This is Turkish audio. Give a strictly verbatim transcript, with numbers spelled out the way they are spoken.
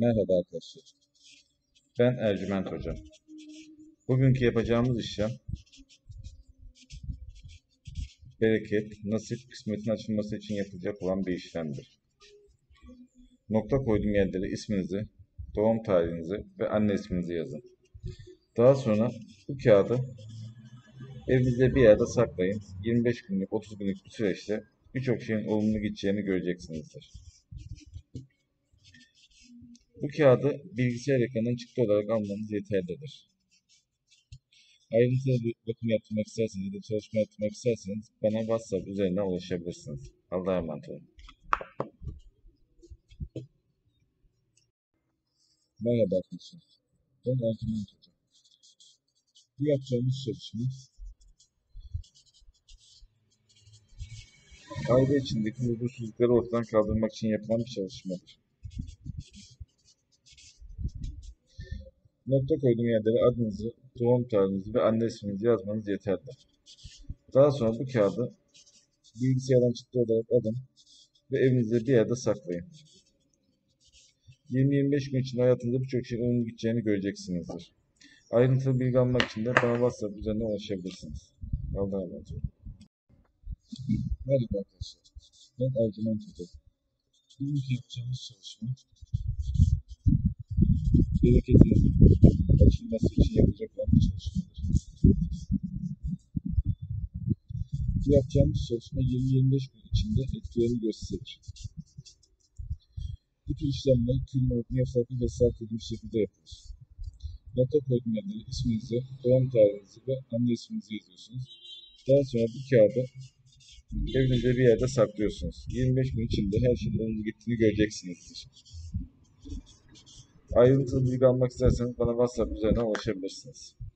Merhaba arkadaşlar, ben Ercüment Hoca. Bugünkü yapacağımız işlem bereket, nasip, kısmetin açılması için yapılacak olan bir işlemdir. Nokta koyduğum yerlere isminizi, doğum tarihinizi ve anne isminizi yazın. Daha sonra bu kağıdı evinizde bir yerde saklayın. yirmi beş günlük, otuz günlük bir süreçte birçok şeyin olumlu gideceğini göreceksinizdir. Bu kağıdı bilgisayar ekranından çıktı olarak almanız yeterlidir. Ayrıntılı bir bakım yaptırmak isterseniz ya da çalışma yaptırmak isterseniz bana WhatsApp üzerinden ulaşabilirsiniz. Allah'a emanet olun. Merhaba arkadaşlar, ben Ercüment Hoca. Bu yapacağımız çalışma aile içindeki huzursuzlukları ortadan kaldırmak için yapılan bir çalışmadır. Nokta koyduğum yerlere adınızı, doğum tarihinizi ve anne isminizi yazmanız yeterli. Daha sonra bu kağıdı bilgisayardan çıktı olarak alın ve evinizde bir yerde saklayın. yirmi yirmi beş gün içinde hayatınızda birçok şeyin olumlu gideceğini göreceksinizdir. Ayrıntılı bilgi almak için de bana WhatsApp üzerine ulaşabilirsiniz. Allah'a emanet olun. Merhaba arkadaşlar, ben Ercüment Hoca. Bugünkü yapacağımız çalışma bereketin açılması için yapacak olan bir çalışmadır. Bu yapacağımız çalışma yirmi yirmi beş gün içinde etkilerini gösterir. Bu tür işlemler kül örneğe farklı ve sert edilmiş şekilde yapılır. Nota koyduğum yerlere isminizi, doğum tarihinizi ve anne isminizi yazıyorsunuz. Daha sonra bu kağıdı evinizde bir yerde saklıyorsunuz. yirmi beş gün içinde her şeyin olumlu gittiğini göreceksinizdir. Ayrıntılı bilgi almak isterseniz bana WhatsApp üzerinden ulaşabilirsiniz.